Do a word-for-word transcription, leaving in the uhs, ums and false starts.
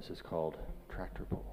This is called Tractor Pull.